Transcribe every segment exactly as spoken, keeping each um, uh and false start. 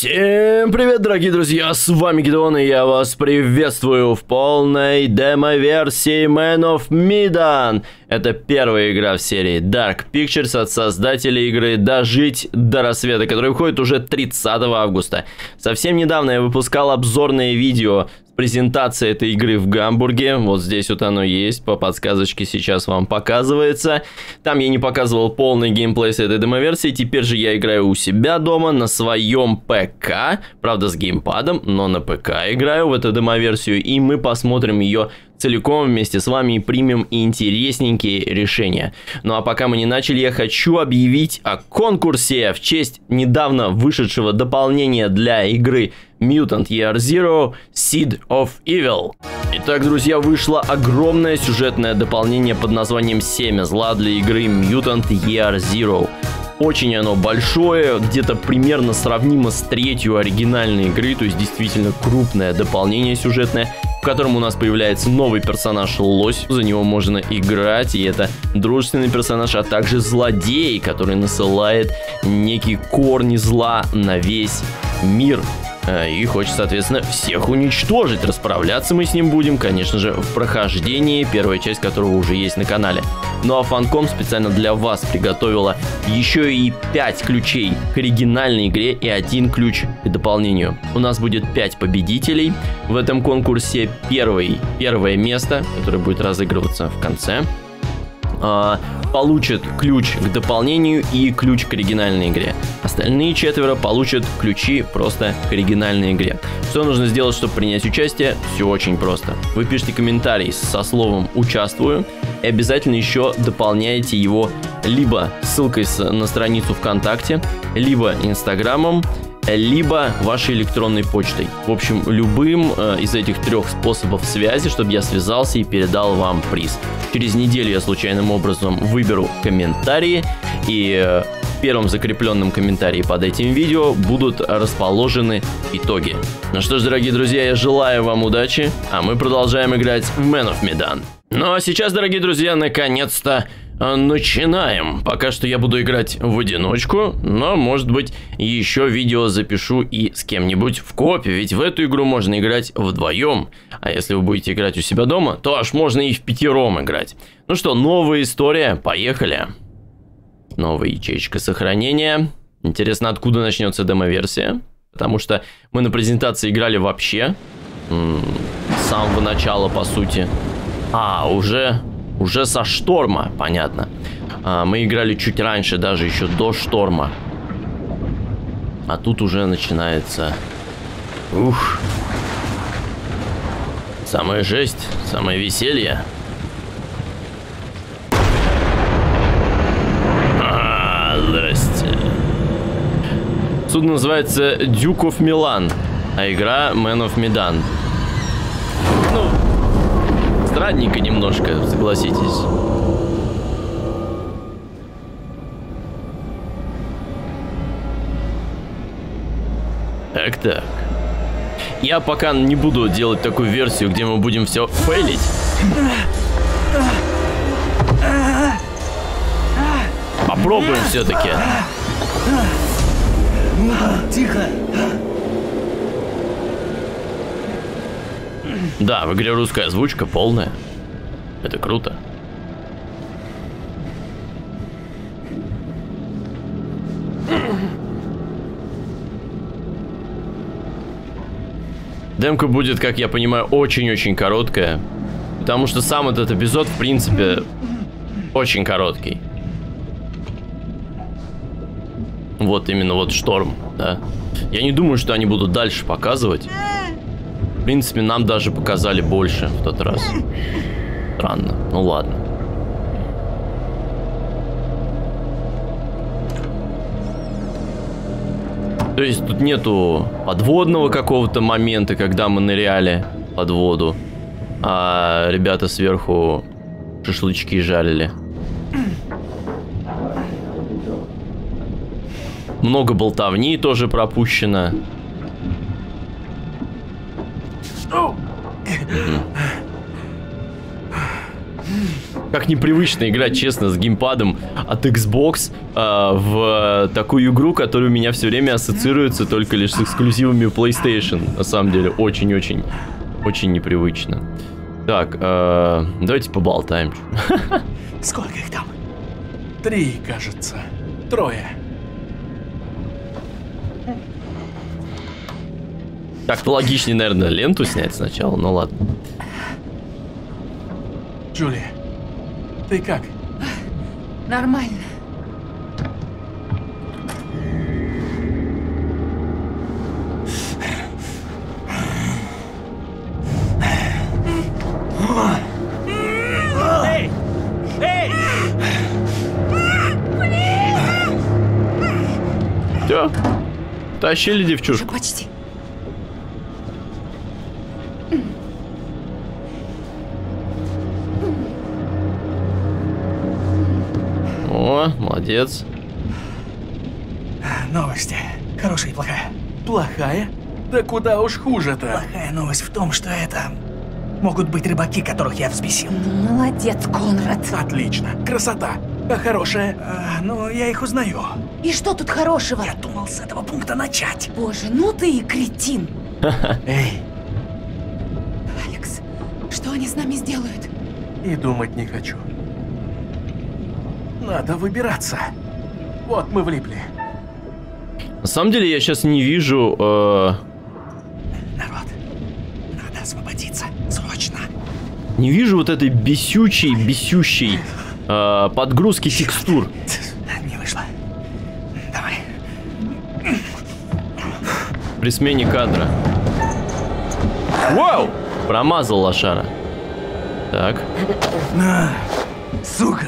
Всем привет, дорогие друзья, с вами Гидеон, и я вас приветствую в полной демо-версии Man of Medan. Это первая игра в серии Dark Pictures от создателей игры «Дожить до рассвета», которая выходит уже тридцатого августа. Совсем недавно я выпускал обзорное видео с презентацией этой игры в Гамбурге. Вот здесь вот оно есть, по подсказочке сейчас вам показывается. Там я не показывал полный геймплей с этой демоверсии. Теперь же я играю у себя дома на своем ПК. Правда, с геймпадом, но на ПК играю в эту демоверсию, и мы посмотрим ее целиком вместе с вами и примем интересненькие решения. Ну а пока мы не начали, я хочу объявить о конкурсе в честь недавно вышедшего дополнения для игры Mutant Year Zero Seed of Evil. Итак, друзья, вышло огромное сюжетное дополнение под названием «Семя зла» для игры Mutant Year Zero. Очень оно большое, где-то примерно сравнимо с третью оригинальной игры, то есть действительно крупное дополнение сюжетное, в котором у нас появляется новый персонаж Лось, за него можно играть, и это дружественный персонаж, а также злодей, который насылает некие корни зла на весь мир и хочет, соответственно, всех уничтожить. Расправляться мы с ним будем, конечно же, в прохождении, первая часть которого уже есть на канале. Ну а Фанком специально для вас приготовила еще и пять ключей к оригинальной игре и один ключ к дополнению. У нас будет пять победителей в этом конкурсе. Первый, первое место, которое будет разыгрываться в конце, получит ключ к дополнению и ключ к оригинальной игре. Остальные четверо получат ключи просто к оригинальной игре. Что нужно сделать, чтобы принять участие? Все очень просто. Вы пишите комментарий со словом «участвую» и обязательно еще дополняйте его либо ссылкой на страницу ВКонтакте, либо Инстаграмом, либо вашей электронной почтой. В общем, любым э, из этих трех способов связи, чтобы я связался и передал вам приз. Через неделю я случайным образом выберу комментарии, и э, в первом закрепленном комментарии под этим видео будут расположены итоги. Ну что ж, дорогие друзья, я желаю вам удачи, а мы продолжаем играть в Man of Medan. Ну а сейчас, дорогие друзья, наконец-то начинаем. Пока что я буду играть в одиночку, но, может быть, еще видео запишу и с кем-нибудь в коопе, ведь в эту игру можно играть вдвоем, а если вы будете играть у себя дома, то аж можно и в пятером играть. Ну что, новая история, поехали. Новая ячейка сохранения. Интересно, откуда начнется демоверсия, потому что мы на презентации играли вообще с самого начала, по сути. А, уже... Уже со шторма, понятно. А, мы играли чуть раньше, даже еще до шторма. А тут уже начинается... Ух! Самая жесть, самое веселье. А, здрасте. Судно называется Duke of Milan, а игра Man of Medan. Ну... Странненько немножко, согласитесь. Так-так. Я пока не буду делать такую версию, где мы будем все фейлить. Попробуем все-таки. Тихо. Да, в игре русская озвучка полная. Это круто. Демка будет, как я понимаю, очень-очень короткая. Потому что сам этот эпизод, в принципе, очень короткий. Вот именно вот шторм, да. Я не думаю, что они будут дальше показывать. В принципе, нам даже показали больше в тот раз. Странно. Ну ладно. То есть тут нету подводного какого-то момента, когда мы ныряли под воду, а ребята сверху шашлычки жарили. Много болтовни тоже пропущено. Как непривычно играть, честно, с геймпадом от Xbox э, в такую игру, которая у меня все время ассоциируется только лишь с эксклюзивами PlayStation. На самом деле, очень-очень, очень непривычно. Так, э, давайте поболтаем. Сколько их там? Три, кажется. Трое. Так-то логичнее, наверное, ленту снять сначала, ну ладно. Джулия, ты как? Нормально. Все, тащили девчушку. Уже почти. Молодец. Новости. Хорошая и плохая. Плохая? Да куда уж хуже-то. Плохая новость в том, что это могут быть рыбаки, которых я взбесил. Молодец, Конрад. Отлично. Красота. А хорошая? А, ну, я их узнаю. И что тут хорошего? Я думал с этого пункта начать. Боже, ну ты и кретин. Эй. Алекс, что они с нами сделают? И думать не хочу. Надо выбираться. Вот мы влипли. На самом деле я сейчас не вижу... Э... Народ, надо освободиться. Срочно. Не вижу вот этой бесючей, бесющей э, подгрузки текстур. Не вышло. Давай. При смене кадра. Вау! Промазал лошара. Так. На, сука.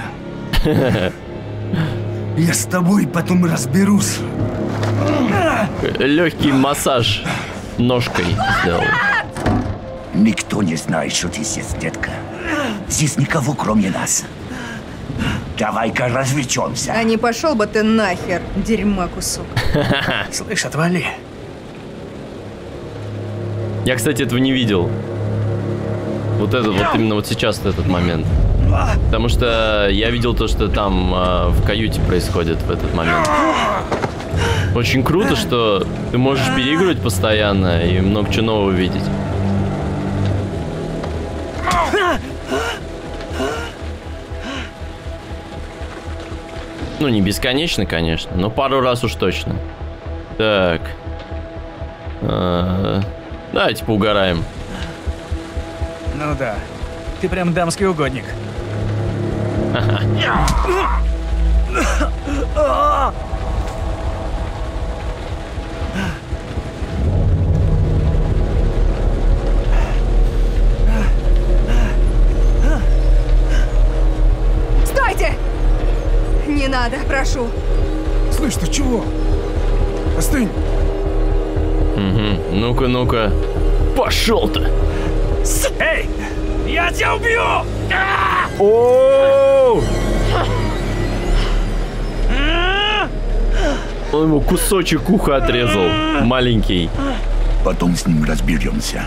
Я с тобой потом разберусь. Легкий массаж ножкой сделал. Никто не знает, что ты здесь, детка. Здесь никого, кроме нас. Давай-ка развлечемся. А не пошел бы ты нахер, дерьма кусок. Слышь, отвали. Я, кстати, этого не видел. Вот это вот именно вот сейчас этот момент. Потому что я видел то, что там э, в каюте происходит в этот момент. Очень круто, что ты можешь переигрывать постоянно и много чего нового видеть. Ну, не бесконечно, конечно, но пару раз уж точно. Так. Э-э, давайте поугараем. Ну да, ты прям дамский угодник. Стойте! Не надо, прошу. Слышь, ты чего? Остынь. Угу. Ну-ка, ну-ка. Пошел-то! Эй! Я тебя убью! О! Он ему кусочек уха отрезал, маленький. Потом с ним разберемся.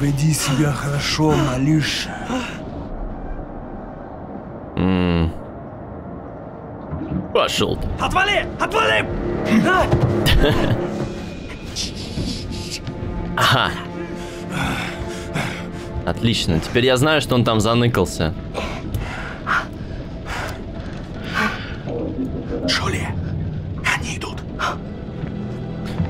Веди себя хорошо, малыш. Пошел. Отвали! Отвали! Ага. Отлично. Теперь я знаю, что он там заныкался. Джулия, они идут.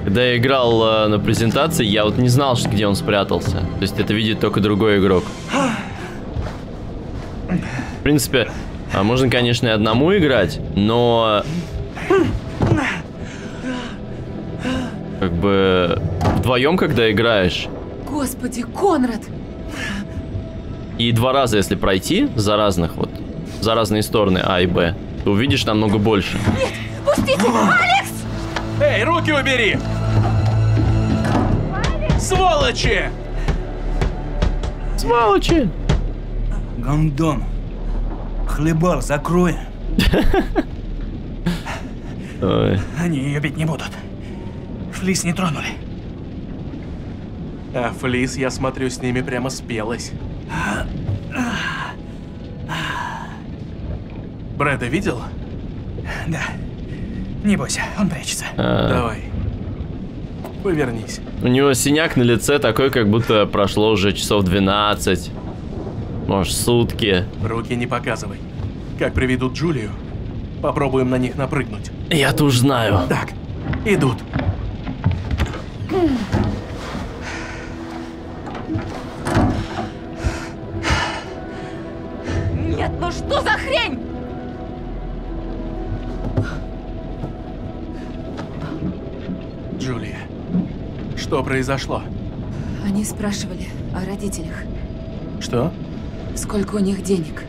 Когда я играл э, на презентации, я вот не знал, где он спрятался. То есть это видит только другой игрок. В принципе... А можно, конечно, и одному играть, но как бы вдвоем, когда играешь. Господи, Конрад! И два раза, если пройти за разных вот, за разные стороны А и Б, то увидишь намного больше. Нет, пустите, Алекс! Эй, руки убери! Алекс! Сволочи! Сволочи! Гандон. Хлебар, закрой. Они ее бить не будут. Флис не тронули. А Флис, я смотрю, с ними прямо спелась. Брэда видел? Да. Не бойся, он прячется. А-а-а. Давай. Повернись. У него синяк на лице такой, как будто прошло уже часов двенадцать. Может, сутки. Руки не показывай. Как приведут Джулию, попробуем на них напрыгнуть. Я-то уж знаю. Так, идут. Нет, ну что за хрень? Джулия, что произошло? Они спрашивали о родителях. Что? Сколько у них денег?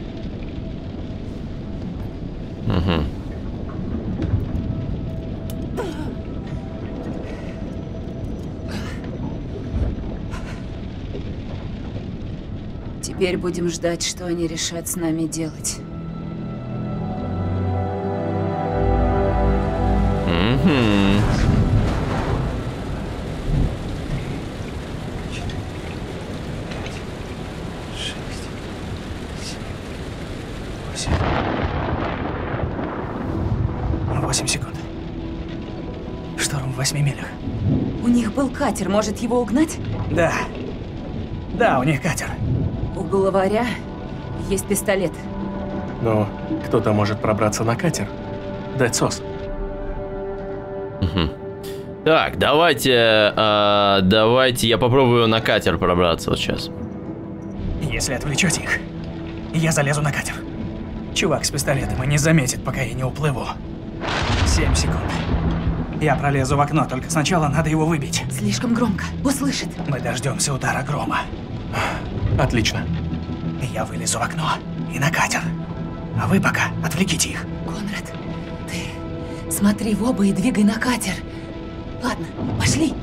Угу. Теперь будем ждать, что они решат с нами делать. Катер может его угнать? Да. Да, у них катер. У главаря есть пистолет. Но кто-то может пробраться на катер. Дать сос. Угу. Так, давайте... Э, давайте я попробую на катер пробраться вот сейчас. Если отвлечете их, я залезу на катер. Чувак с пистолетом и не заметит, пока я не уплыву. Семь секунд. Я пролезу в окно, только сначала надо его выбить. Слишком громко. Услышит. Мы дождемся удара грома. Отлично. Я вылезу в окно и на катер. А вы пока отвлеките их. Конрад, ты смотри в оба и двигай на катер. Ладно, пошли.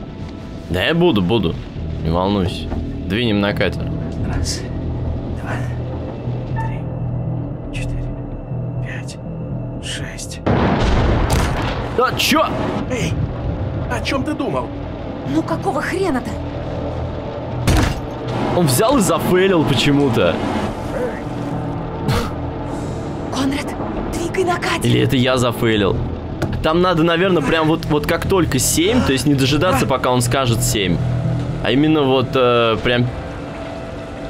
Да я буду, буду. Не волнуйся. Двинем на катер. Раз, два, три, четыре, пять, шесть. Да чё? Эй, о чем ты думал? Ну какого хрена-то? Он взял и зафейлил почему-то. Конрад, двигай на катер. Или это я зафейлил? Там надо, наверное, прям вот, вот как только семь, то есть не дожидаться, пока он скажет семь. А именно вот э, прям,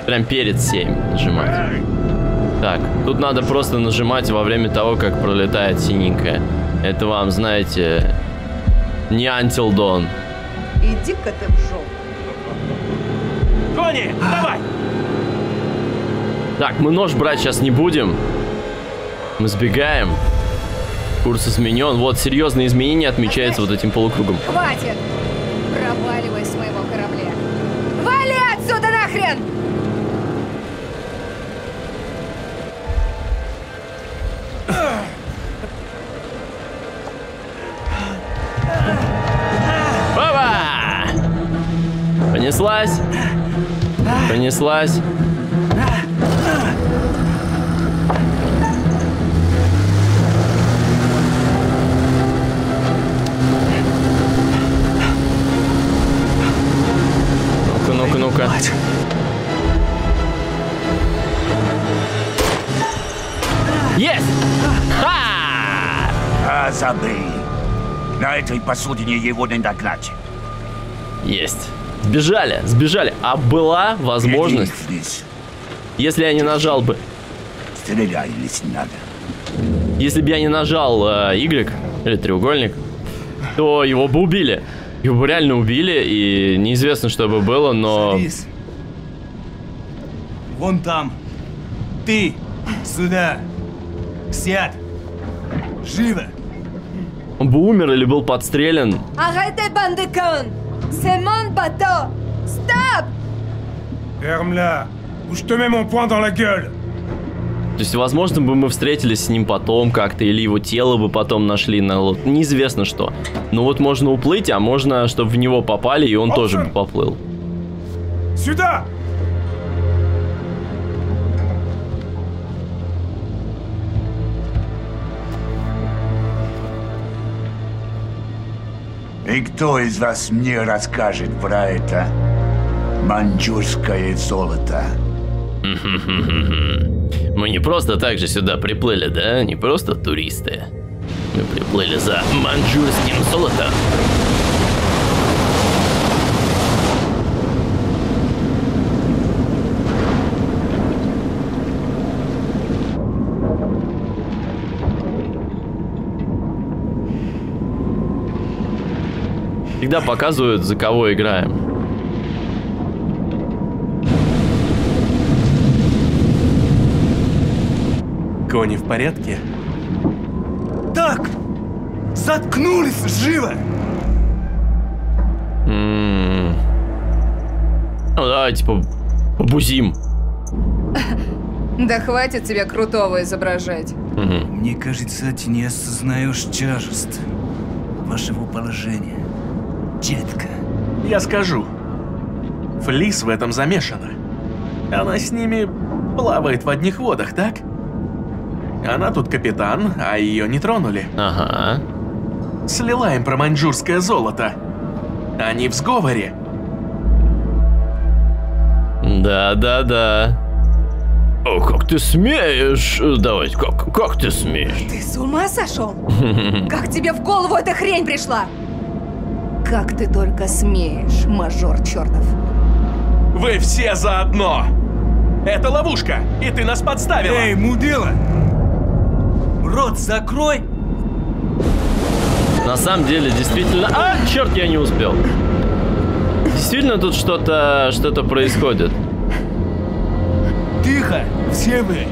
прям перед семь нажимать. Так, тут надо просто нажимать во время того, как пролетает синенькая. Это вам, знаете, не Until Dawn. Иди-ка ты в жопу. Тони, давай! Так, мы нож брать сейчас не будем. Мы сбегаем. Курс изменен. Вот, серьезные изменения отмечаются вот этим полукругом. Хватит! Проваливай с моего корабля. Вали отсюда нахрен! Понеслась, понеслась. Ну-ка, ну-ка, ну-ка. Есть! Ха! А забыл. На этой посудине его не догнать. Есть. Сбежали, сбежали. А была возможность, если я не нажал бы... Стреляй, если надо. Если бы я не нажал э, Y, или треугольник, то его бы убили. Его бы реально убили, и неизвестно, что бы было, но... Шарис. Вон там. Ты. Сюда. Сядь. Живо. Он бы умер или был подстрелен. Ага, ты бандикон. Семен Бато! Стоп! Эрмля, уж ты мне мой пон dans la gueule! То есть, возможно, бы мы встретились с ним потом как-то, или его тело бы потом нашли на лодке. Неизвестно что. Но вот можно уплыть, а можно, чтобы в него попали, и он Опшен. Тоже бы поплыл. Сюда! И кто из вас мне расскажет про это маньчжурское золото? Мы не просто так же сюда приплыли, да? Не просто туристы. Мы приплыли за маньчжурским золотом. Всегда показывают, за кого играем. Кони в порядке? Так! Заткнулись живо! М-м-м. Ну давайте побузим. Да хватит тебя крутого изображать. Угу. Мне кажется, ты не осознаешь тяжесть вашего положения. Детка. Я скажу. Флис в этом замешана. Она с ними плавает в одних водах, так? Она тут капитан, а ее не тронули. Ага. Слила им про маньчжурское золото. Они в сговоре. Да-да-да. О, как ты смеешь? Давай, как, как ты смеешь? Ты с ума сошел? Как тебе в голову эта хрень пришла? Как ты только смеешь, мажор чертов. Вы все заодно! Это ловушка, и ты нас подставила! Эй, мудила! Рот закрой! На самом деле, действительно... А, черт, я не успел. Действительно тут что-то что-то происходит. Тихо, все вы!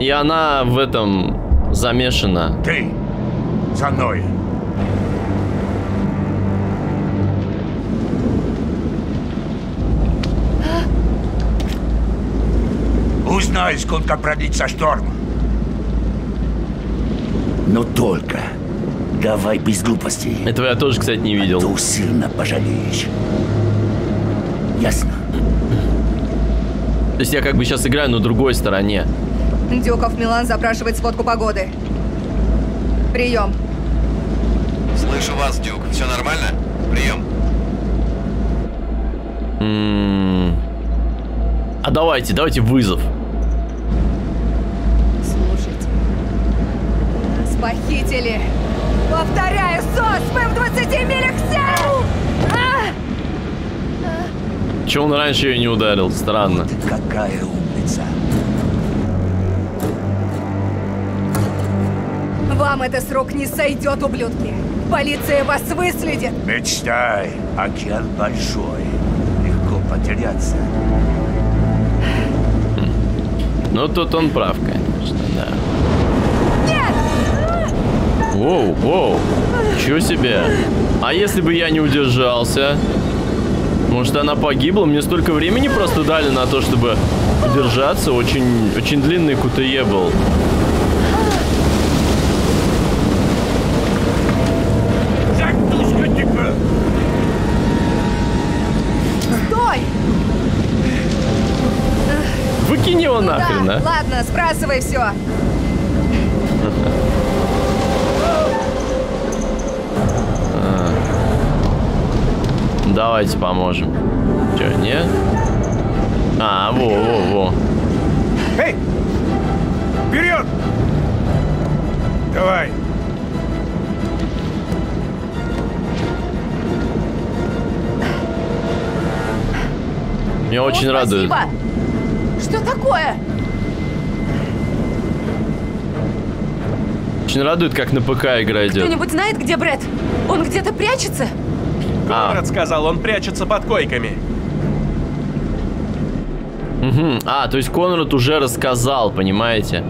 И она в этом замешана. Ты за мной! Узнай, сколько продлится шторм. Но только давай без глупостей. Этого я тоже, кстати, не видел. А то сильно пожалеешь. Ясно? То есть я как бы сейчас играю на другой стороне. Duke of Milan запрашивает сводку погоды. Прием. Слышу вас, Дюк. Все нормально? Прием. М-м-м. А давайте, давайте вызов. Похитили. Повторяю, СОС, мы в двадцати милях сел! А! Чего он раньше ее не ударил? Странно. Вот какая умница. Вам это с рук не сойдет, ублюдки. Полиция вас выследит. Мечтай, океан большой. Легко потеряться. Ну тут он прав, конечно, да. Воу, воу, чё себе? А если бы я не удержался? Может, она погибла? Мне столько времени просто дали на то, чтобы удержаться. Очень, очень длинный кутые был. Стой! Выкинь его ну нахрен, да, а? Ладно, сбрасывай все. Давайте поможем. Че, нет? А, во-во-во. Эй! Вперед! Давай! Меня ну, очень радует. Что такое? Очень радует, как на ПК игра идет. Кто-нибудь знает, где Брэд? Он где-то прячется? Город а. сказал, он прячется под койками. Угу. А, то есть Конрад уже рассказал, понимаете?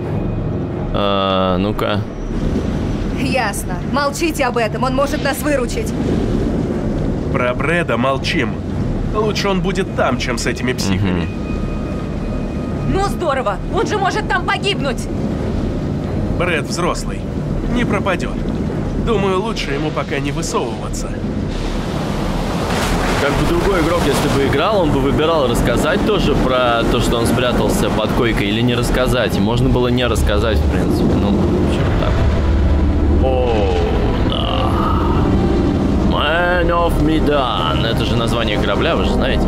А, ну-ка. Ясно. Молчите об этом, он может нас выручить. Про Брэда молчим. Лучше он будет там, чем с этими психами. Угу. Ну здорово, он же может там погибнуть. Брэд взрослый, не пропадет. Думаю, лучше ему пока не высовываться. Как бы другой игрок, если бы играл, он бы выбирал рассказать тоже про то, что он спрятался под койкой, или не рассказать. И можно было не рассказать, в принципе. Ну, в общем, так. О, да. Medan. Это же название корабля, вы же знаете.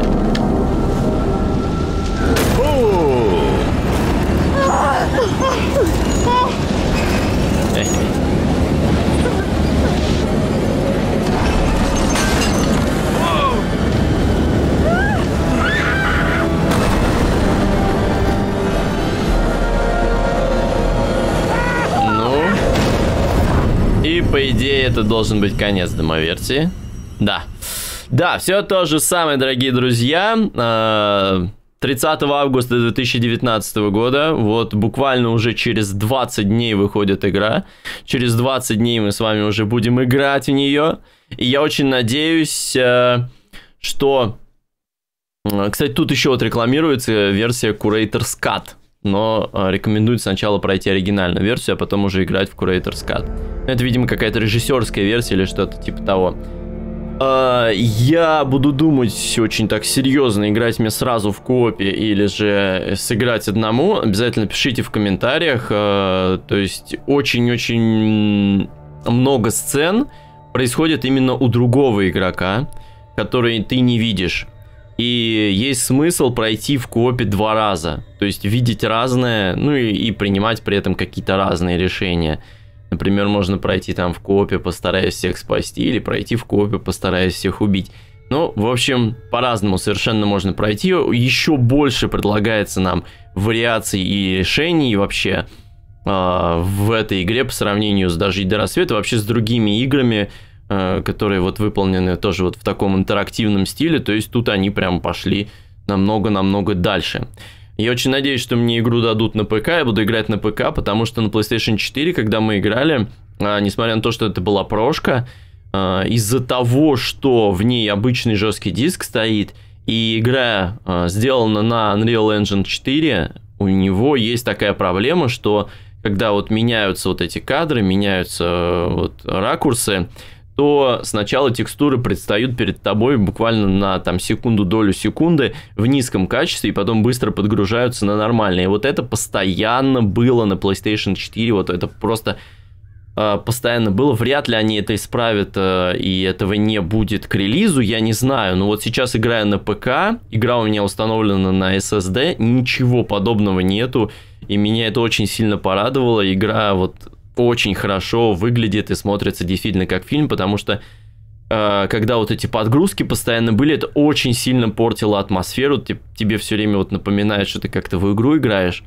По идее, это должен быть конец демоверсии. Да. Да, все то же самое, дорогие друзья. тридцатого августа две тысячи девятнадцатого года. Вот буквально уже через двадцать дней выходит игра. Через двадцать дней мы с вами уже будем играть в нее. И я очень надеюсь, что... Кстати, тут еще вот рекламируется версия Curator's Cut. Но рекомендуют сначала пройти оригинальную версию, а потом уже играть в Curator's Cut. Это, видимо, какая-то режиссерская версия или что-то типа того. А, я буду думать очень так серьезно, играть мне сразу в коопе или же сыграть одному. Обязательно пишите в комментариях. А, то есть очень-очень много сцен происходит именно у другого игрока, который ты не видишь. И есть смысл пройти в коопе два раза. То есть видеть разное, ну и, и принимать при этом какие-то разные решения. Например, можно пройти там в коопе, постараясь всех спасти, или пройти в коопе, постараясь всех убить. Ну, в общем, по-разному совершенно можно пройти. Еще больше предлагается нам вариаций и решений вообще э, в этой игре по сравнению с «Дожить до рассвета», вообще с другими играми, э, которые вот выполнены тоже вот в таком интерактивном стиле. То есть тут они прям пошли намного-намного дальше. Я очень надеюсь, что мне игру дадут на ПК, я буду играть на ПК, потому что на плейстейшн четыре, когда мы играли, несмотря на то, что это была прошка, из-за того, что в ней обычный жесткий диск стоит, и игра сделана на Unreal Engine четыре, у него есть такая проблема, что когда вот меняются вот эти кадры, меняются вот ракурсы, то сначала текстуры предстают перед тобой буквально на там секунду, долю секунды в низком качестве, и потом быстро подгружаются на нормальные. И вот это постоянно было на плейстейшн четыре, вот это просто э, постоянно было. Вряд ли они это исправят, э, и этого не будет к релизу, я не знаю. Но вот сейчас, играя на ПК, игра у меня установлена на эс эс ди, ничего подобного нету, и меня это очень сильно порадовало. Игра вот... очень хорошо выглядит и смотрится действительно как фильм, потому что э, когда вот эти подгрузки постоянно были, это очень сильно портило атмосферу, Теб, тебе все время вот напоминает, что ты как-то в игру играешь.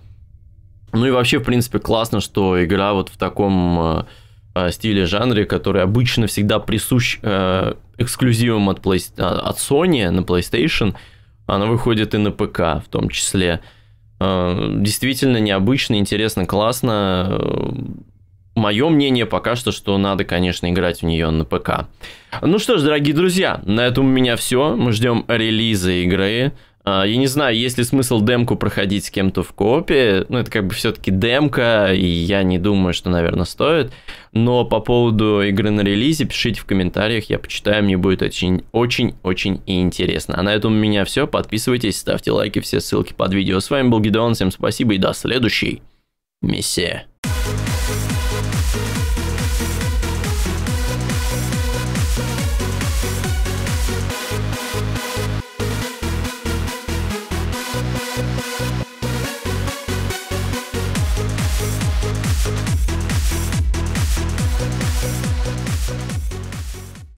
Ну и вообще, в принципе, классно, что игра вот в таком э, стиле, жанре, который обычно всегда присущ э, эксклюзивам от, Play... от Sony на PlayStation, она выходит и на ПК в том числе. Э, действительно необычно, интересно, классно. Мое мнение пока что, что надо, конечно, играть в нее на ПК. Ну что ж, дорогие друзья, на этом у меня все. Мы ждем релиза игры. Я не знаю, есть ли смысл демку проходить с кем-то в коопе. Ну, это как бы все-таки демка, и я не думаю, что, наверное, стоит. Но по поводу игры на релизе пишите в комментариях, я почитаю, мне будет очень-очень-очень интересно. А на этом у меня все. Подписывайтесь, ставьте лайки, все ссылки под видео. С вами был Гидеон, всем спасибо и до следующей миссии.